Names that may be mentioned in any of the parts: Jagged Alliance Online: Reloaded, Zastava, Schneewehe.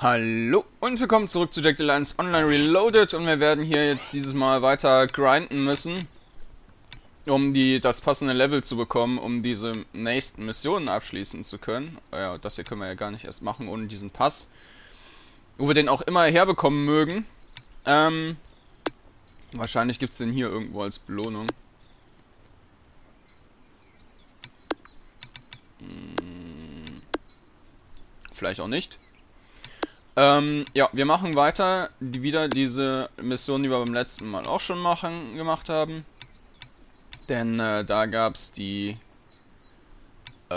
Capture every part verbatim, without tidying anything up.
Hallo und willkommen zurück zu Jagged Alliance Online Reloaded, und wir werden hier jetzt dieses Mal weiter grinden müssen, um die, das passende Level zu bekommen, um diese nächsten Missionen abschließen zu können. Ja, das hier können wir ja gar nicht erst machen ohne diesen Pass, wo wir den auch immer herbekommen mögen. Ähm, wahrscheinlich gibt es den hier irgendwo als Belohnung. Hm, vielleicht auch nicht. Ähm, ja, wir machen weiter, die, wieder diese Mission, die wir beim letzten Mal auch schon machen, gemacht haben. Denn äh, da gab es die... Äh,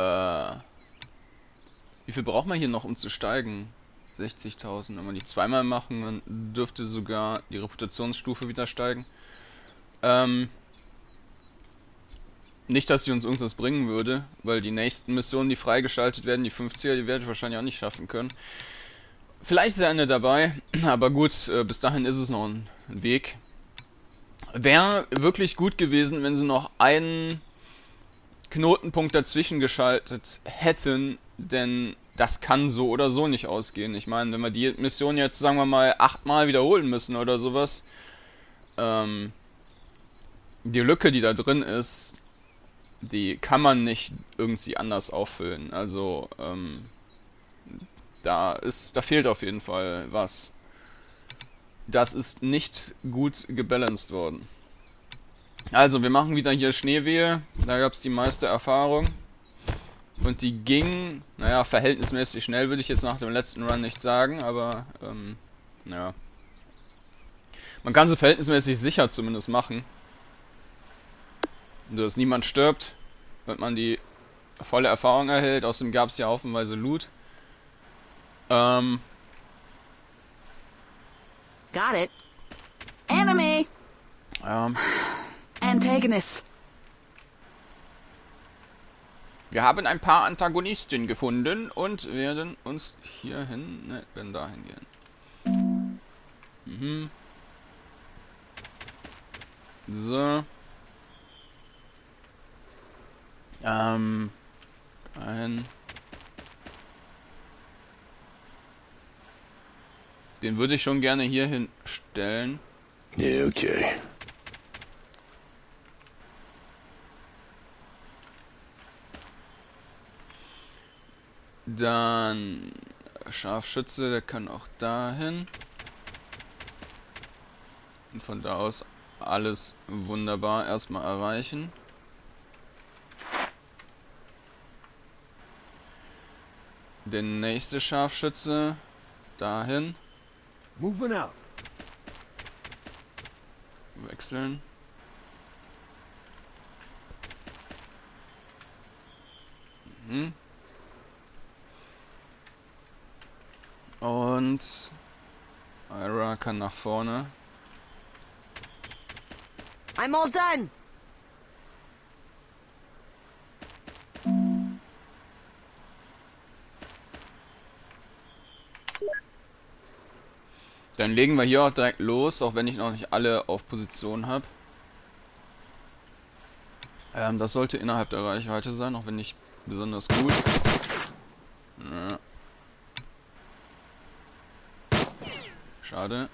wie viel braucht man hier noch, um zu steigen? sechzigtausend. Wenn wir die zweimal machen, dann dürfte sogar die Reputationsstufe wieder steigen. Ähm, nicht, dass die uns irgendwas bringen würde, weil die nächsten Missionen, die freigeschaltet werden, die fünfziger, die werde ich wahrscheinlich auch nicht schaffen können. Vielleicht ist eine dabei, aber gut, bis dahin ist es noch ein Weg. Wäre wirklich gut gewesen, wenn sie noch einen Knotenpunkt dazwischen geschaltet hätten, denn das kann so oder so nicht ausgehen. Ich meine, wenn wir die Mission jetzt, sagen wir mal, achtmal wiederholen müssen oder sowas, ähm, die Lücke, die da drin ist, die kann man nicht irgendwie anders auffüllen. Also, ähm... Da ist, da fehlt auf jeden Fall was. Das ist nicht gut gebalanced worden. Also, wir machen wieder hier Schneewehe. Da gab es die meiste Erfahrung. Und die ging, naja, verhältnismäßig schnell, würde ich jetzt nach dem letzten Run nicht sagen. Aber, ähm, ja. Man kann sie verhältnismäßig sicher zumindest machen. So, dass niemand stirbt, wenn man die volle Erfahrung erhält. Außerdem gab es ja haufenweise Loot. Um. Got it. Enemy. Um. Antagonist. Wir haben ein paar Antagonisten gefunden und werden uns hierhin, ne, werden dahin gehen. Mhm. So. Ähm. Um. Ein. Den würde ich schon gerne hier hinstellen. Ja, okay. Dann Scharfschütze, der kann auch dahin. Und von da aus alles wunderbar erstmal erreichen. Der nächste Scharfschütze dahin. Moving out. Wechseln. Mhm. Und Ira kann nach vorne. I'm all done. Dann legen wir hier auch direkt los, auch wenn ich noch nicht alle auf Position habe. Ähm, das sollte innerhalb der Reichweite sein, auch wenn nicht besonders gut. Ja. Schade.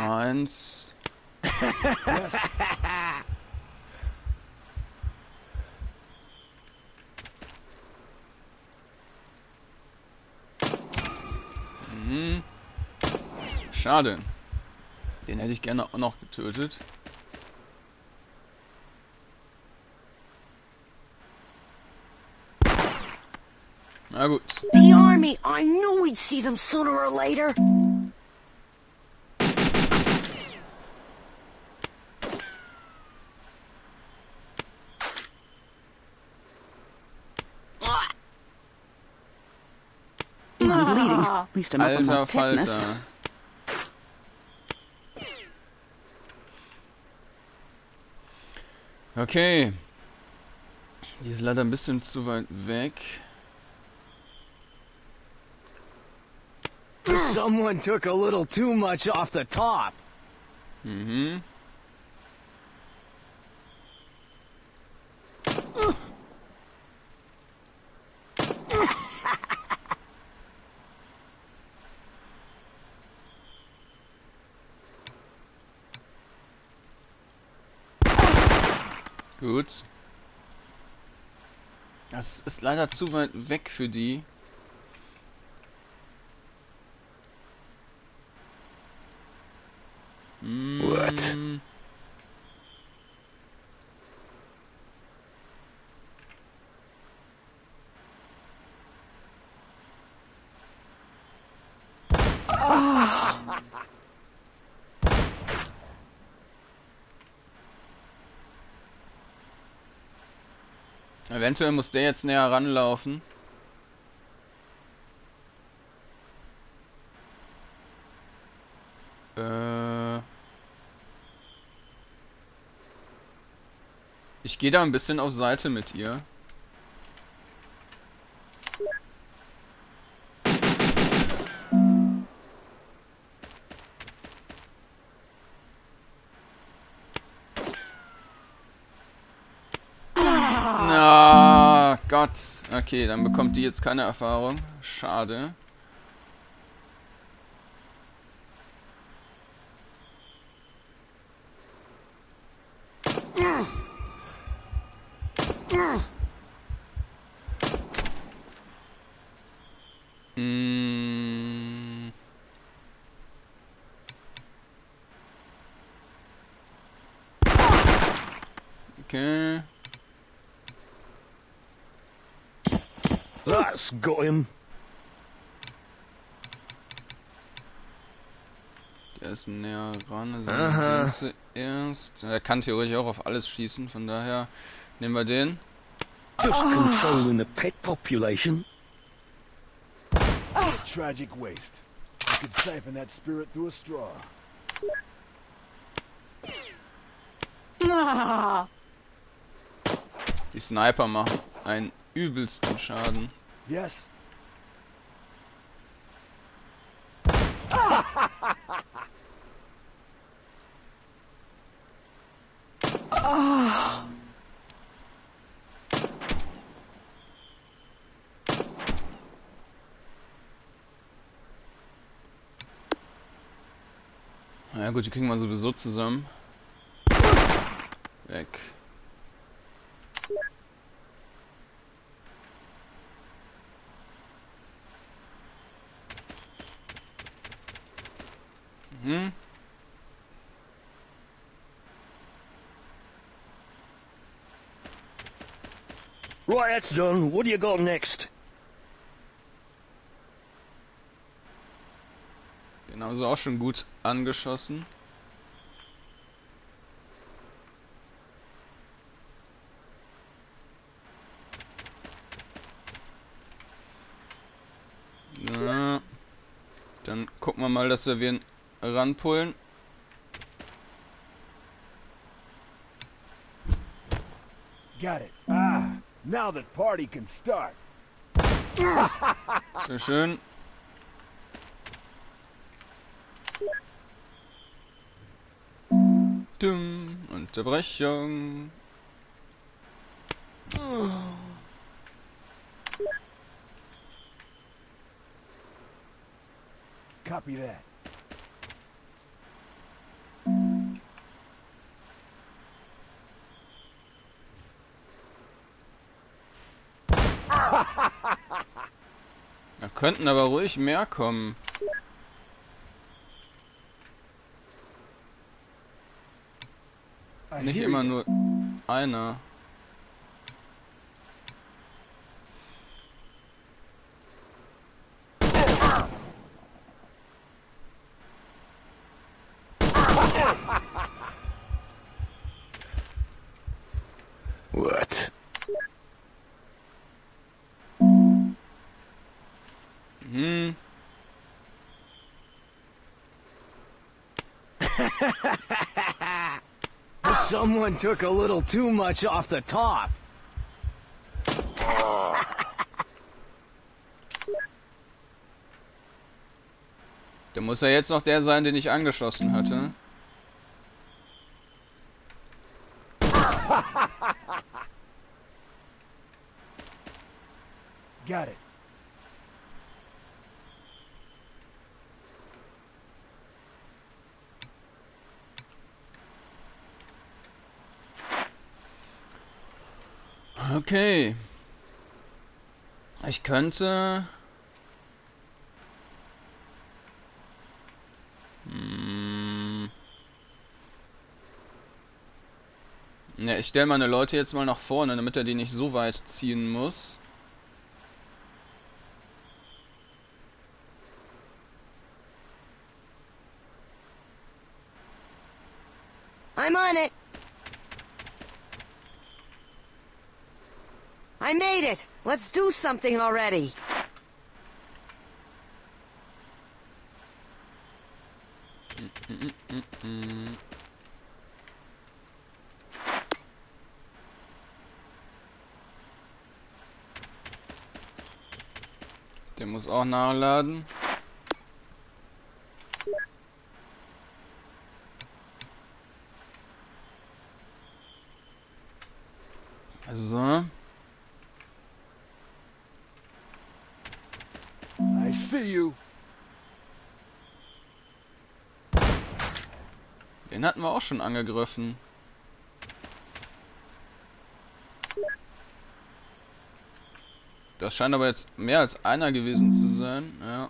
Eins. Yes. Mhm. Schade. Den hätte ich gerne auch noch getötet. Na gut. The army, I knew we'd see them sooner or later. Alter Falter. Okay. Die ist leider ein bisschen zu weit weg. Someone took a little too much off the top. Mhm. Gut. Das ist leider zu weit weg für die. What? Ah. Eventuell muss der jetzt näher ranlaufen. Ich gehe da ein bisschen auf Seite mit ihr. Na, ah, Gott. Okay, dann bekommt die jetzt keine Erfahrung. Schade. Okay. Let's go him. Der ist näher ran, also der zuerst. Er kann theoretisch auch auf alles schießen, von daher nehmen wir den. Just controlling the pet population. What a tragic waste. You could siphon that spirit through a straw. Die Sniper machen einen übelsten Schaden. Yes. Na ja, gut, die kriegen wir sowieso zusammen. Weg. Mhm. Right, that's done. What do you got next? Den haben sie auch schon gut angeschossen. Na, dann gucken wir mal, dass wir wen ranpullen. Got it. Ah, now the party can start. Sehr schön. Dumm, Unterbrechung. Copy that. Da könnten aber ruhig mehr kommen. Nicht immer nur einer. What? Hm. Someone took a little too much off the top. Da muss ja jetzt noch der sein, den ich angeschossen hatte. Got it. Okay. Ich könnte... Hm. Ja, ich stelle meine Leute jetzt mal nach vorne, damit er die nicht so weit ziehen muss. I'm on it. I made it. Let's do something already. Der muss auch nachladen. So. I see you. Den hatten wir auch schon angegriffen. Das scheint aber jetzt mehr als einer gewesen zu sein. Ja.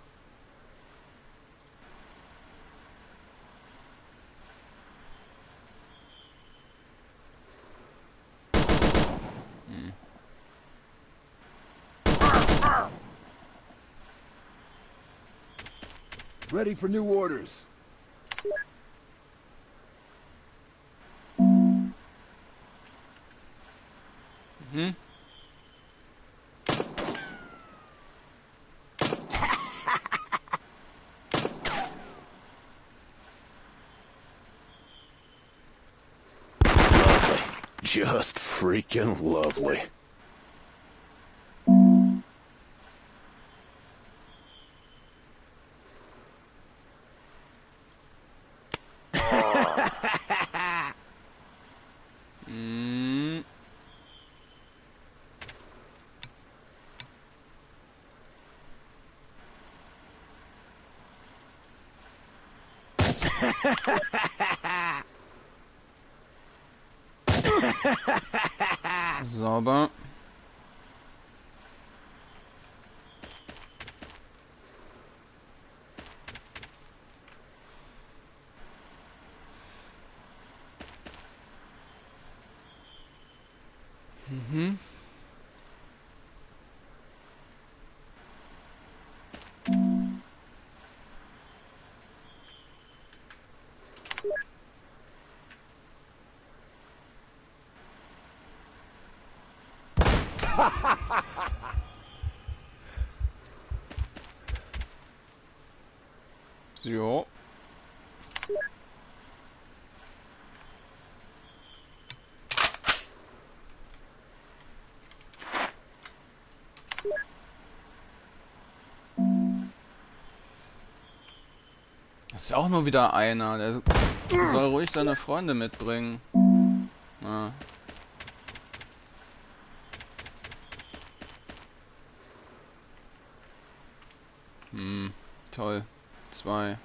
Hm. Ready for new orders. Mhm. Just freaking lovely. Sauber. Mhm. So. Das ist ja auch nur wieder einer, der soll ruhig seine Freunde mitbringen. Ja. Hm, toll. Zwei.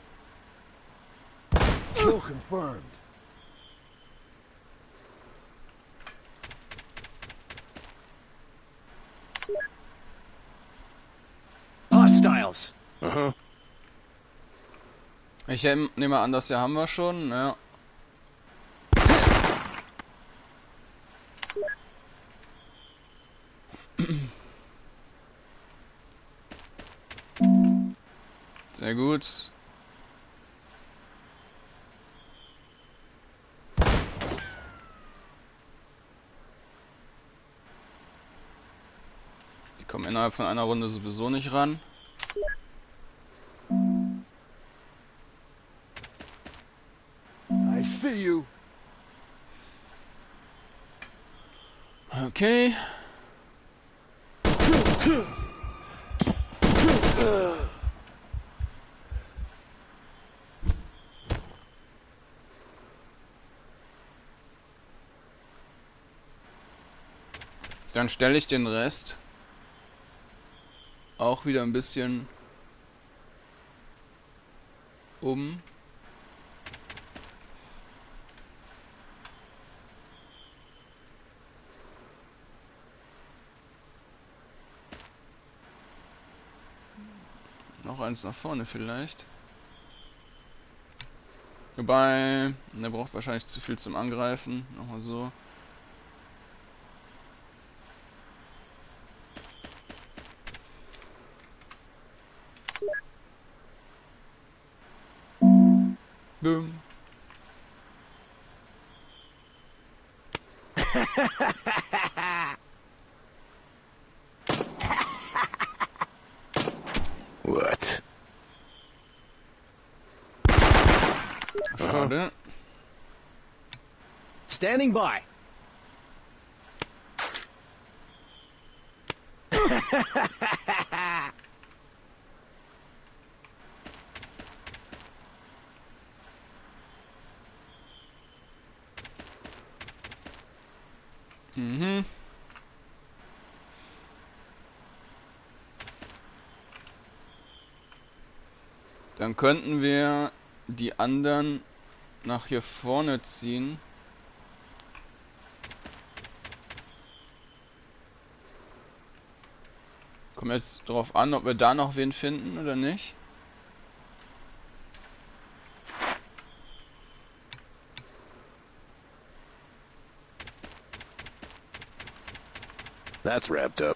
Kill confirmed. Hostiles. Aha. Ich nehme an, das hier haben wir schon, ja. Sehr gut. Die kommen innerhalb von einer Runde sowieso nicht ran. I see you. Okay. Dann stelle ich den Rest auch wieder ein bisschen um. Noch eins nach vorne vielleicht. Wobei, der braucht wahrscheinlich zu viel zum Angreifen. Nochmal so. Boom. What? Schade. Standing by. Mhm. Dann könnten wir die anderen nach hier vorne ziehen. Kommt jetzt drauf an, ob wir da noch wen finden oder nicht. That's wrapped up.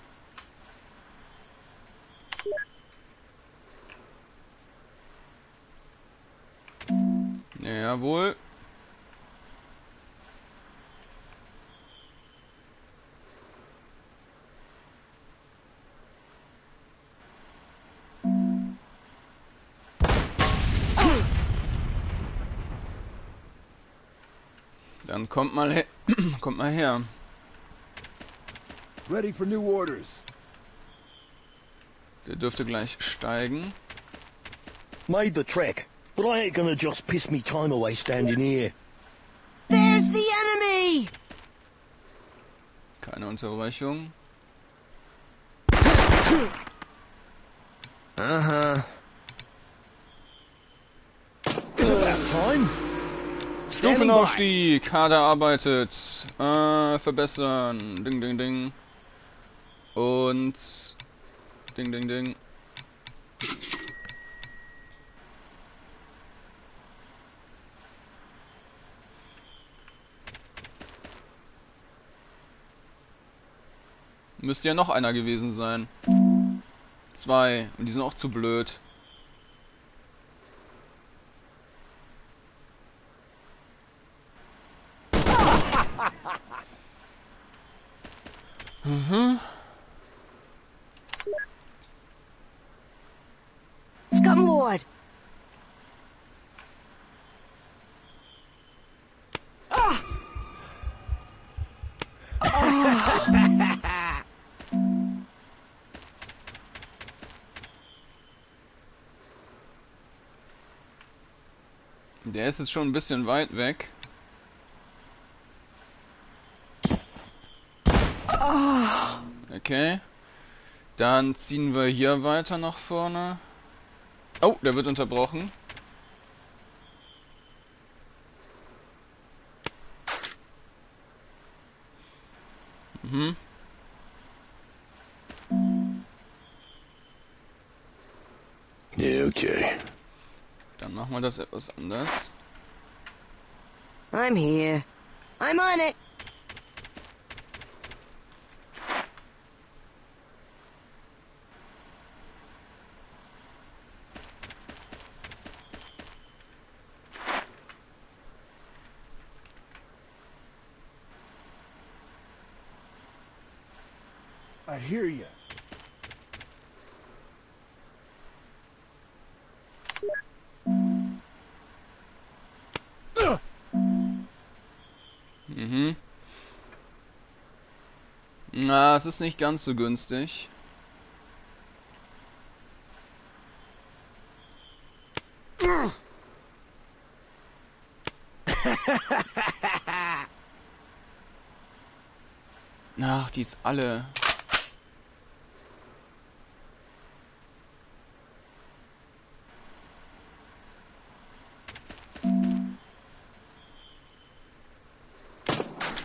Jawohl. Dann kommt mal her. kommt mal her. Ready for new orders. Der dürfte gleich steigen. Made the trek, but I ain't gonna just piss me time away standing here. There's the enemy. Keine Unterbrechung. Aha. Is it that time? Stufenaufstieg. Kader arbeitet. Äh, verbessern. Ding, ding, ding. Und Ding, Ding, Ding. Müsste ja noch einer gewesen sein. Zwei. Und die sind auch zu blöd. Mhm. Scumlord. Ah. Ah. Der ist jetzt schon ein bisschen weit weg. Ah. Okay. Dann ziehen wir hier weiter nach vorne. Oh, der wird unterbrochen. Mhm. Ja, okay. Dann machen wir das etwas anders. I'm here. I'm on it. I hear you. Mhm. Na, es ist nicht ganz so günstig. Ach, die ist alle.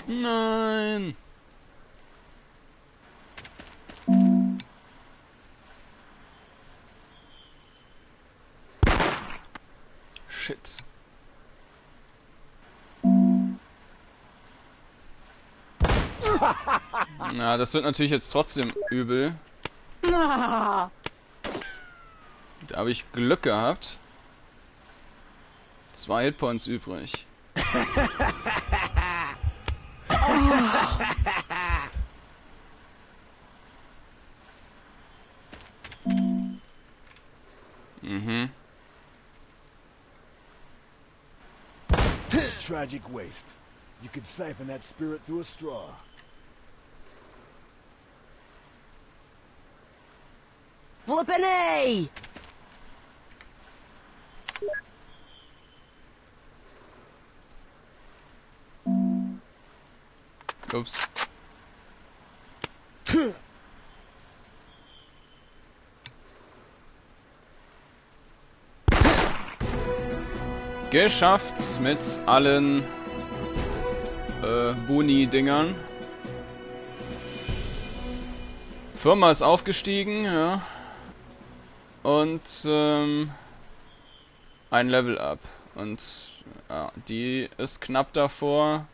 Nein. Shit. Na, das wird natürlich jetzt trotzdem übel. Da habe ich Glück gehabt. Zwei Hitpoints übrig. Mhm. Tragic waste. You could siphon that spirit through a straw. Flippin' A! Ups. Geschafft mit allen äh, Boni-Dingern. Firma ist aufgestiegen, ja. Und ähm, ein Level up. Und ja, die ist knapp davor.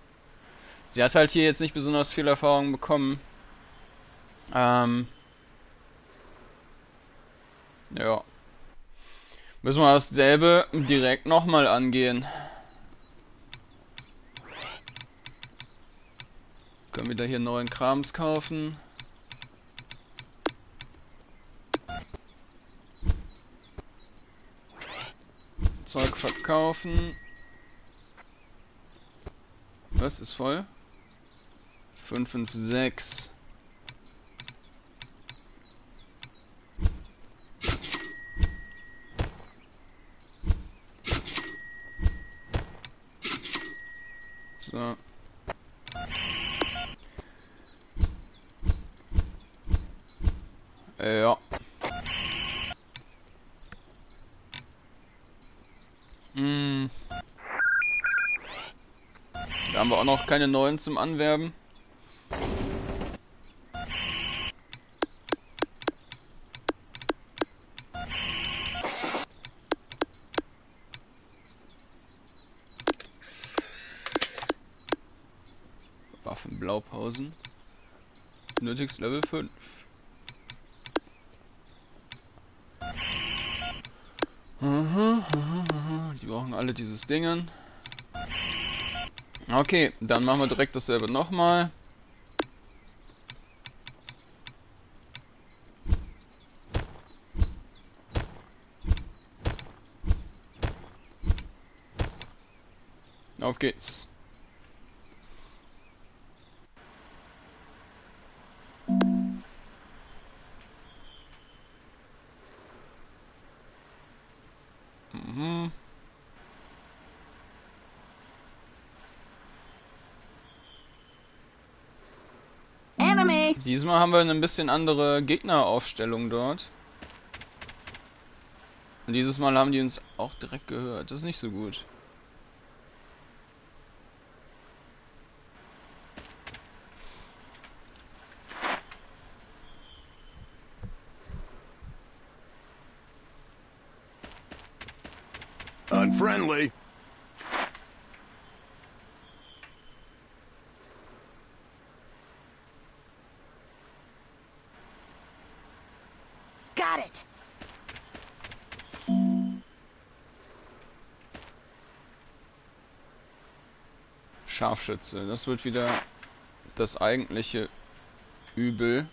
Sie hat halt hier jetzt nicht besonders viel Erfahrung bekommen. Ähm. Ja. Müssen wir dasselbe direkt nochmal angehen. Können wieder hier neuen Krams kaufen. Zeug verkaufen. Was ist voll? fünf fünf sechs. So. Ja. Hm. Da haben wir auch noch keine neuen zum Anwerben. Waffen Blaupausen. Nötigst Level fünf. Die brauchen alle dieses Dingen. Okay, dann machen wir direkt dasselbe nochmal. Auf geht's. Mhm. Diesmal haben wir eine bisschen andere Gegneraufstellung dort. Und dieses Mal haben die uns auch direkt gehört. Das ist nicht so gut. Unfriendly. Scharfschütze, das wird wieder das eigentliche Übel.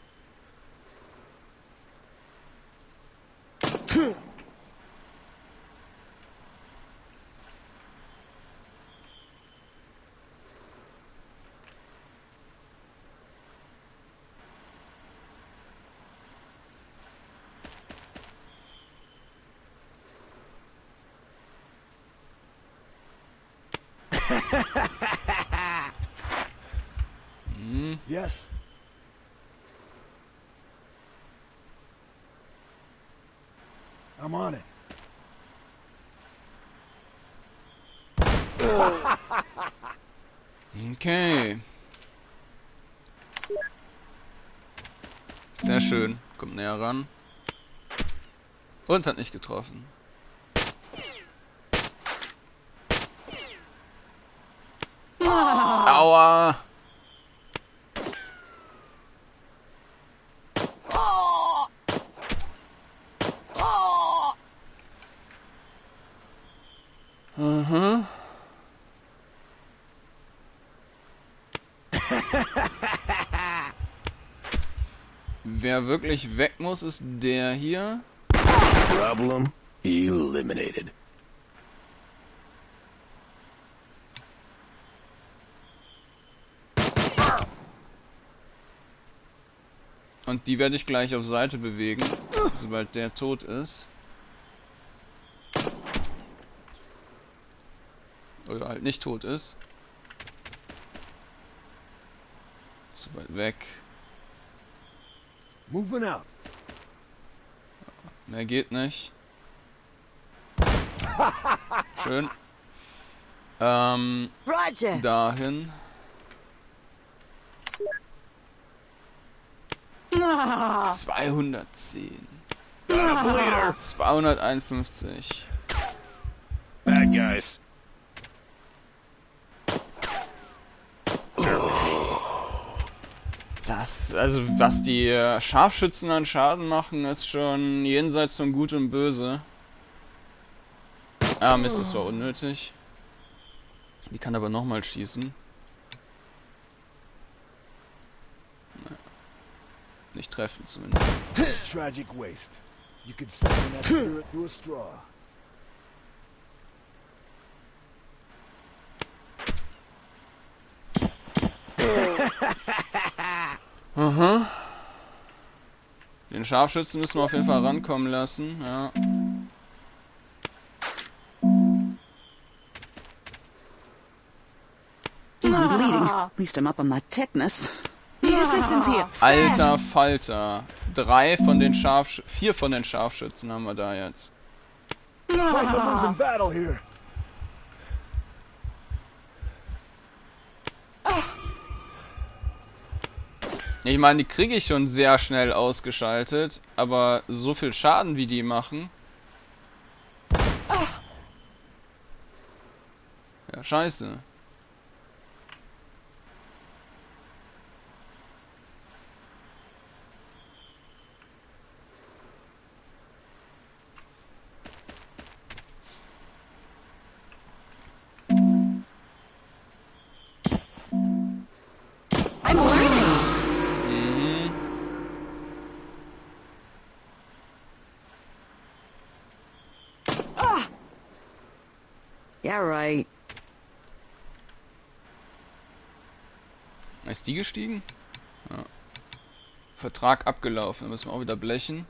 Yes, I'm on it. Okay. Sehr schön. Kommt näher ran. Und hat nicht getroffen. Aua! Mhm. Wer wirklich weg muss, ist der hier. Problem eliminated. Und die werde ich gleich auf Seite bewegen, sobald der tot ist. Oder halt nicht tot ist. Zu weit weg. Moving out. Mehr geht nicht. Schön. Ähm, Roger. Dahin. zweihundertzehn. zweihunderteinundfünfzig. Bad guys. Das, also was die Scharfschützen an Schaden machen, ist schon jenseits von Gut und Böse. Ah, Mist, das war unnötig. Die kann aber nochmal schießen. Nicht treffen zumindest. Tragic waste. You could summon that spirit through a straw. Mhm. Den Scharfschützen müssen wir auf jeden Fall rankommen lassen, ja. I'm bleeding. At least I'm up on my tetanus. Alter Falter. Drei von den Scharfsch... Vier von den Scharfschützen haben wir da jetzt. Ich meine, die kriege ich schon sehr schnell ausgeschaltet, aber so viel Schaden, wie die machen... Ja, scheiße. Yeah, right. Ist die gestiegen? Ja. Vertrag abgelaufen, da müssen wir auch wieder blechen.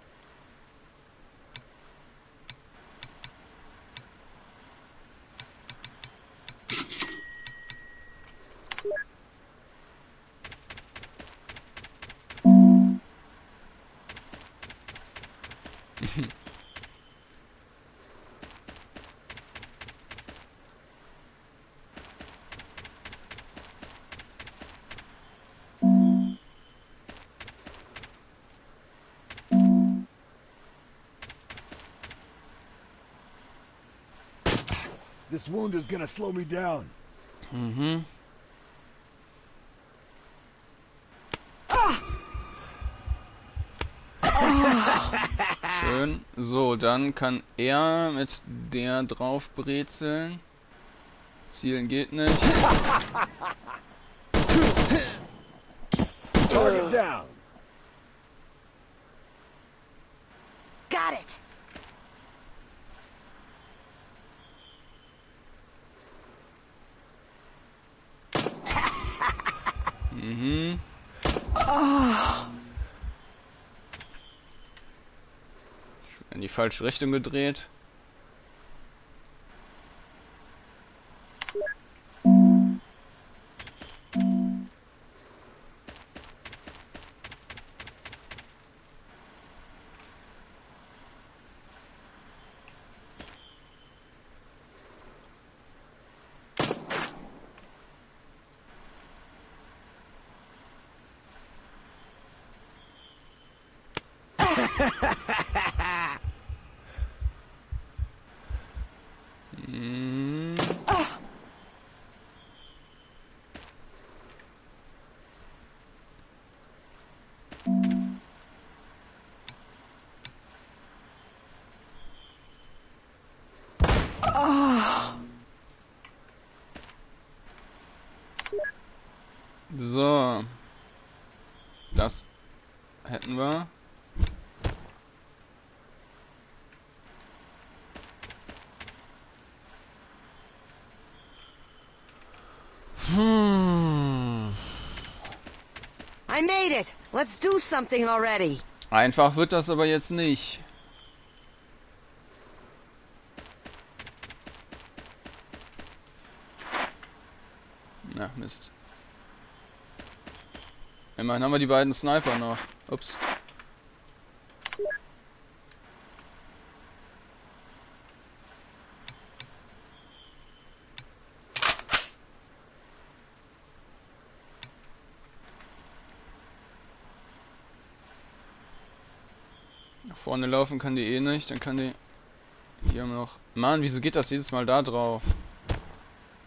This wound is gonna slow me down. Mm-hmm. Schön. So, dann kann er mit der drauf brezeln. Zielen geht nicht. Target down. Got it. Mhm. Ich bin in die falsche Richtung gedreht. mm. ah. Ah. So. Das hätten wir. I made it. Let's do something already. Einfach wird das aber jetzt nicht. Na, Mist. Immerhin haben wir die beiden Sniper noch. Ups. Nach vorne laufen kann die eh nicht, dann kann die hier noch... Mann, wieso geht das jedes Mal da drauf?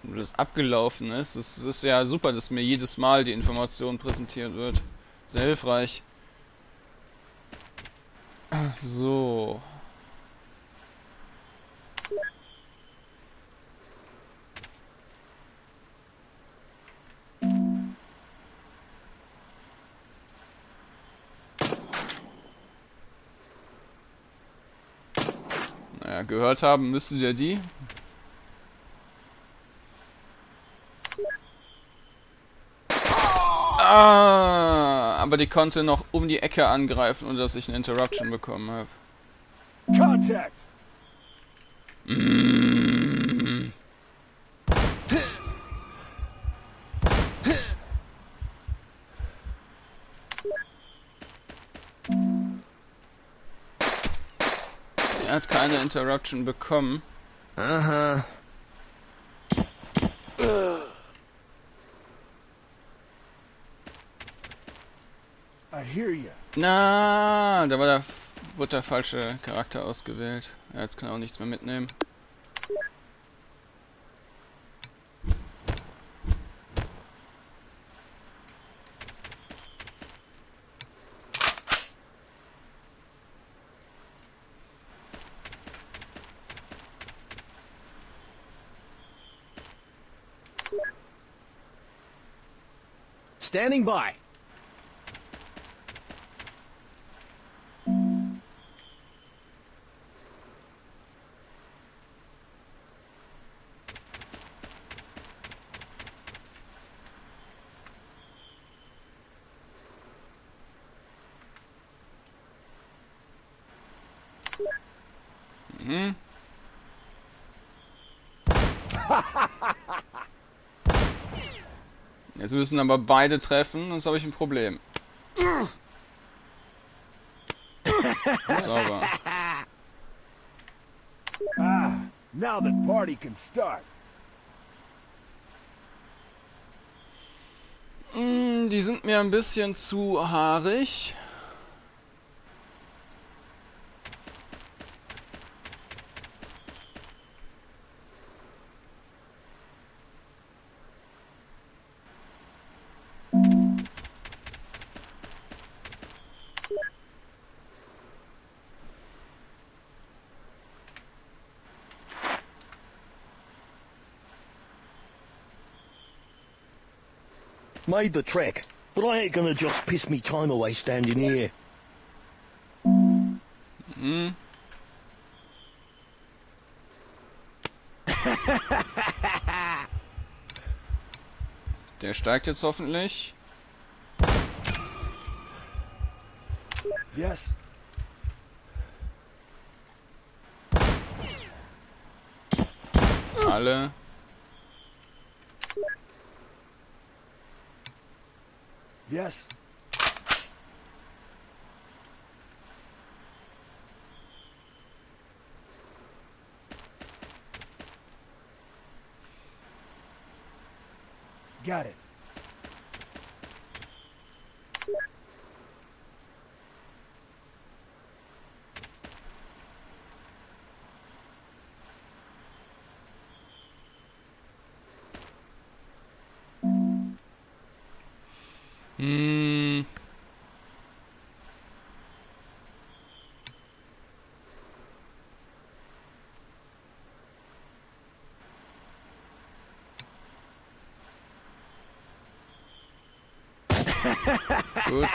Wenn das abgelaufen ist, das ist ja super, dass mir jedes Mal die Information präsentiert wird. Sehr hilfreich. So. Naja, gehört haben müsstet ihr die. Ah, aber die konnte noch um die Ecke angreifen, ohne dass ich eine Interruption bekommen habe. Contact. Mm. Er hat keine Interruption bekommen. Aha. Na, da war der, wurde der falsche Charakter ausgewählt. Ja, jetzt kann er auch nichts mehr mitnehmen. Standing by. Mhm. Jetzt müssen aber beide treffen, sonst habe ich ein Problem. Sauber. Ah, now the party can start. Mm, die sind mir ein bisschen zu haarig. Made the trek, but I ain't gonna just piss me time away standing here. Mm. Der steigt jetzt hoffentlich. Yes. Alle. Yes. Got it. Hm. Gut.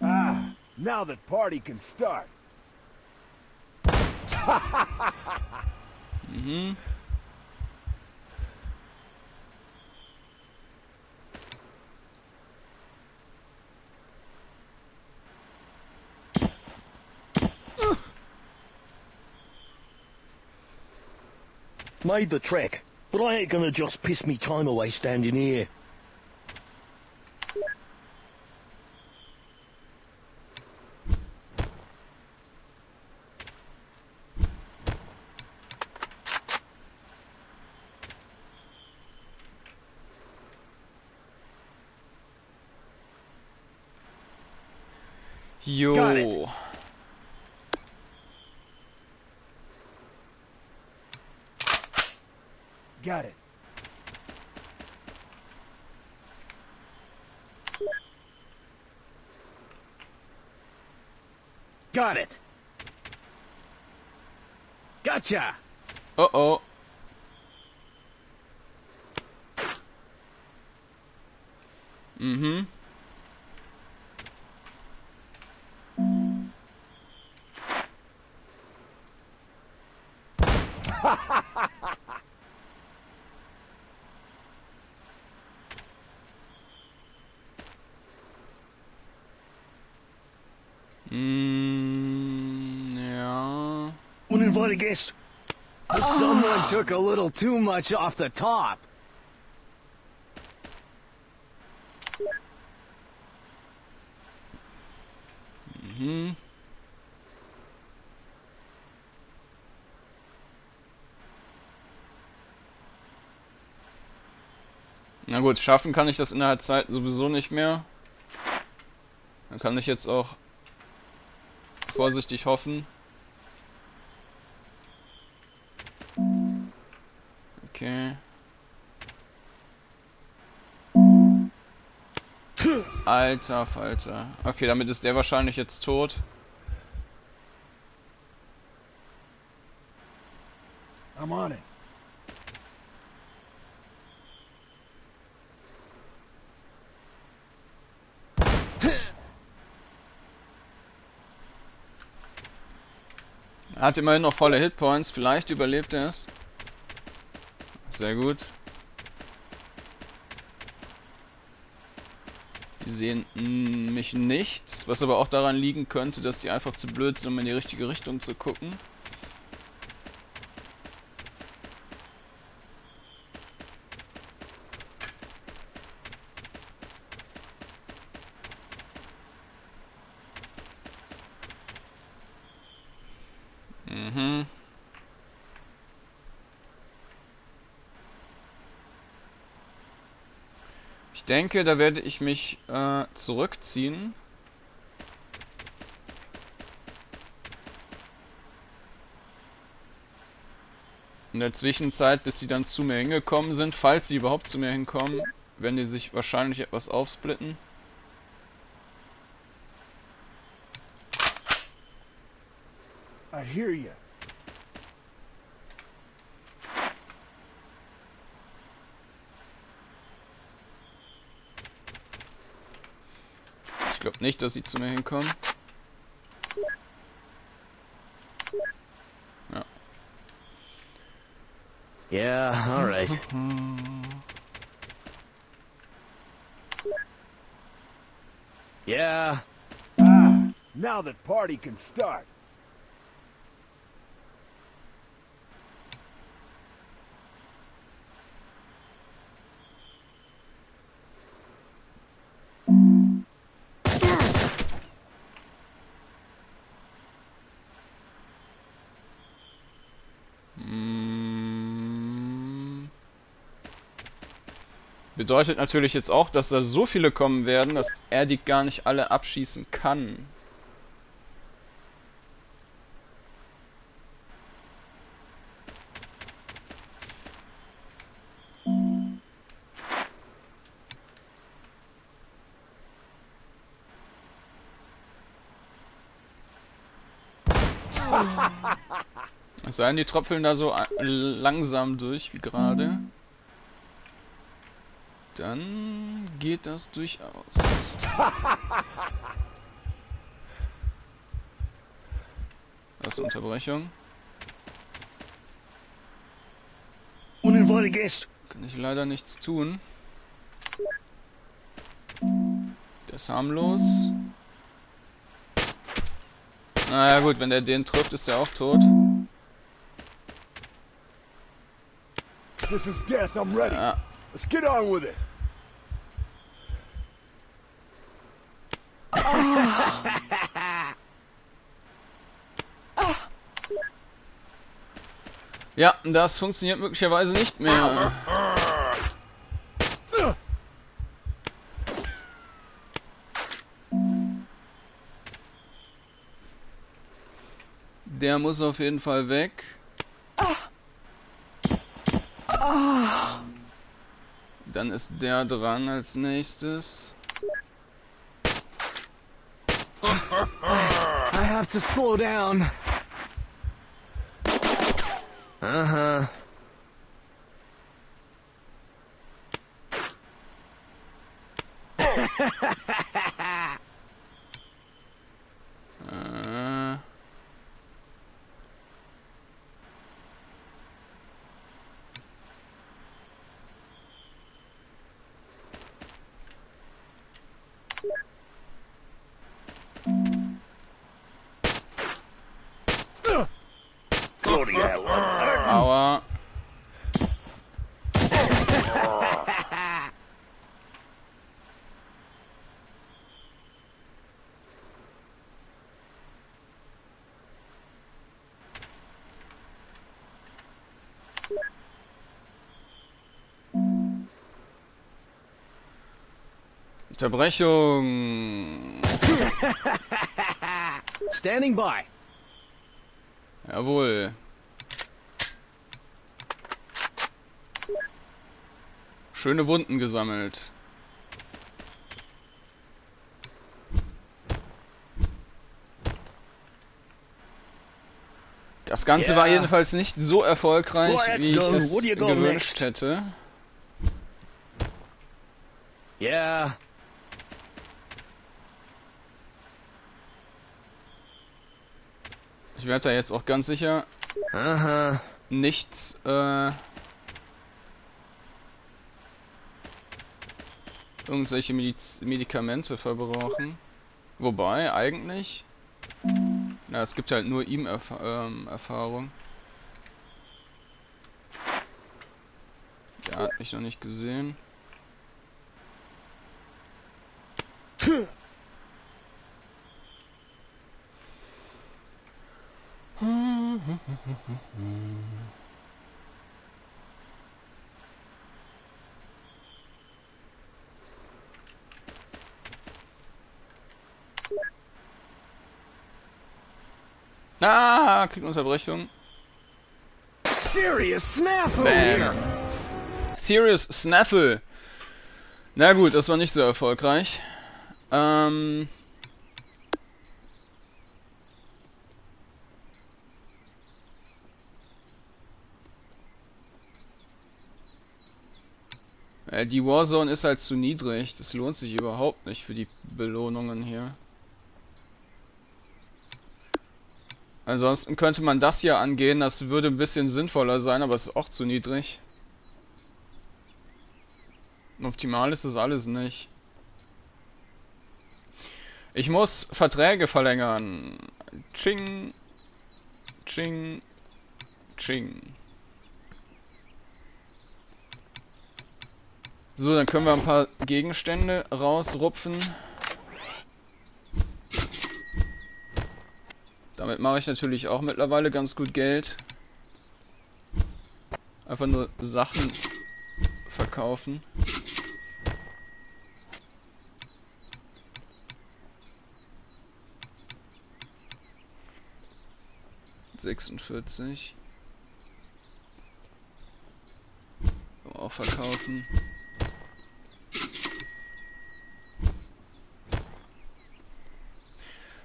Ah, now the party can start. mm-hmm. Made the trek, but I ain't gonna just piss me time away standing here. Yo. Got it. Got it. Gotcha. Uh-oh. Mm-hmm. Uninvited guest. Someone took a little too much off the top. Mm-hmm. Na gut, schaffen kann ich das innerhalb Zeit sowieso nicht mehr. Dann kann ich jetzt auch vorsichtig hoffen. Okay. Alter Falter. Okay, damit ist der wahrscheinlich jetzt tot. I'm on it. Er hat immerhin noch volle Hitpoints. Vielleicht überlebt er es. Sehr gut. Die sehen mich nicht. Was aber auch daran liegen könnte, dass die einfach zu blöd sind, um in die richtige Richtung zu gucken. Mhm. Ich denke, da werde ich mich äh, zurückziehen. In der Zwischenzeit, bis sie dann zu mir hingekommen sind, falls sie überhaupt zu mir hinkommen, werden die sich wahrscheinlich etwas aufsplitten. I hear you. Ich glaube nicht, dass sie zu mir hinkommen. Ja. Yeah, alright. Yeah. Ah, now the party can start. Bedeutet natürlich jetzt auch, dass da so viele kommen werden, dass er die gar nicht alle abschießen kann. Es seien die Tropfen da so langsam durch wie gerade. Dann geht das durchaus. Das ist eine Unterbrechung. Kann ich leider nichts tun. Der ist harmlos. Naja gut, wenn der den trifft, ist der auch tot. This is death, I'm ready. Ja. Let's get on with it. Ja, das funktioniert möglicherweise nicht mehr. Der muss auf jeden Fall weg. Dann ist der dran als nächstes. I have to slow down. Aha. äh. Aua. Unterbrechung. Standing by. Jawohl. Schöne Wunden gesammelt. Das Ganze yeah. war jedenfalls nicht so erfolgreich, well, wie ich es gewünscht next? hätte. Ja. Yeah. Ich werde da jetzt auch ganz sicher Aha. nicht äh, irgendwelche Mediz Medikamente verbrauchen. Wobei, eigentlich... Na, es gibt halt nur ihm Erf ähm, Erfahrung. Der hat mich noch nicht gesehen. Ah, kriegt eine Unterbrechung. Serious Snaffle! Bam. Serious Snaffle! Na gut, das war nicht so erfolgreich. Ähm... Die Warzone ist halt zu niedrig. Das lohnt sich überhaupt nicht für die Belohnungen hier. Ansonsten könnte man das hier angehen. Das würde ein bisschen sinnvoller sein, aber es ist auch zu niedrig. Optimal ist das alles nicht. Ich muss Verträge verlängern. Ching. Ching. Ching. So, dann können wir ein paar Gegenstände rausrupfen. Damit mache ich natürlich auch mittlerweile ganz gut Geld. Einfach nur Sachen verkaufen. sechsundvierzig. Auch verkaufen.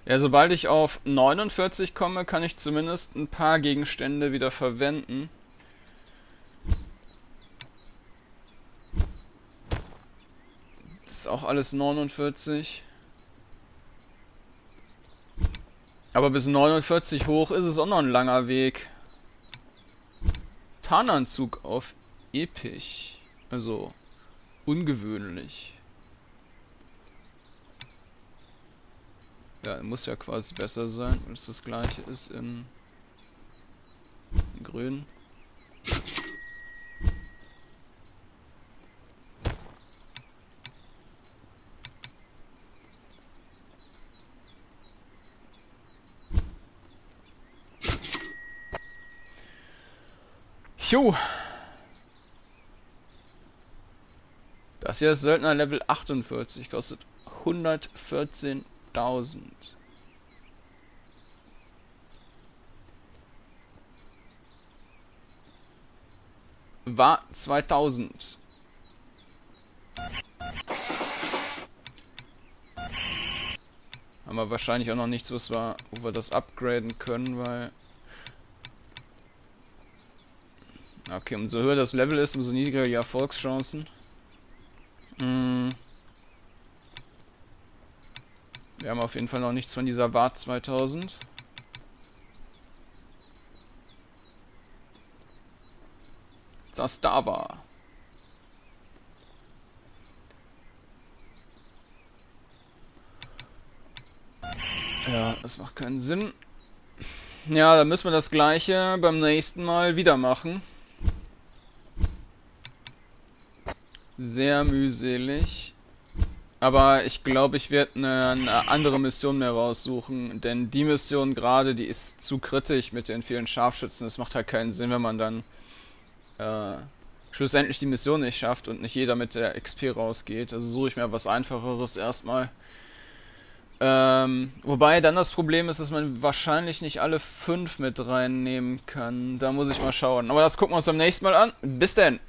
Ja, sobald ich auf neunundvierzig komme, kann ich zumindest ein paar Gegenstände wieder verwenden. Das ist auch alles neunundvierzig. Aber bis neunundvierzig hoch ist es auch noch ein langer Weg. Tarnanzug auf episch. Also ungewöhnlich. Ja, muss ja quasi besser sein, weil es das gleiche ist in grün. Jo. Das hier ist Söldner Level achtundvierzig, kostet hundertvierzehntausend. War zweitausend. Haben wir wahrscheinlich auch noch nichts, was wir, wo wir das upgraden können, weil... Okay, umso höher das Level ist, umso niedriger die Erfolgschancen. Wir haben auf jeden Fall noch nichts von dieser Wart zweitausend. Zastava. Ja, das macht keinen Sinn. Ja, dann müssen wir das gleiche beim nächsten Mal wieder machen. Sehr mühselig. Aber ich glaube, ich werde eine, eine andere Mission mehr raussuchen. Denn die Mission gerade, die ist zu kritisch mit den vielen Scharfschützen. Das macht halt keinen Sinn, wenn man dann äh, schlussendlich die Mission nicht schafft und nicht jeder mit der X P rausgeht. Also suche ich mir was Einfacheres erstmal. Ähm, wobei dann das Problem ist, dass man wahrscheinlich nicht alle fünf mit reinnehmen kann. Da muss ich mal schauen. Aber das gucken wir uns beim nächsten Mal an. Bis denn!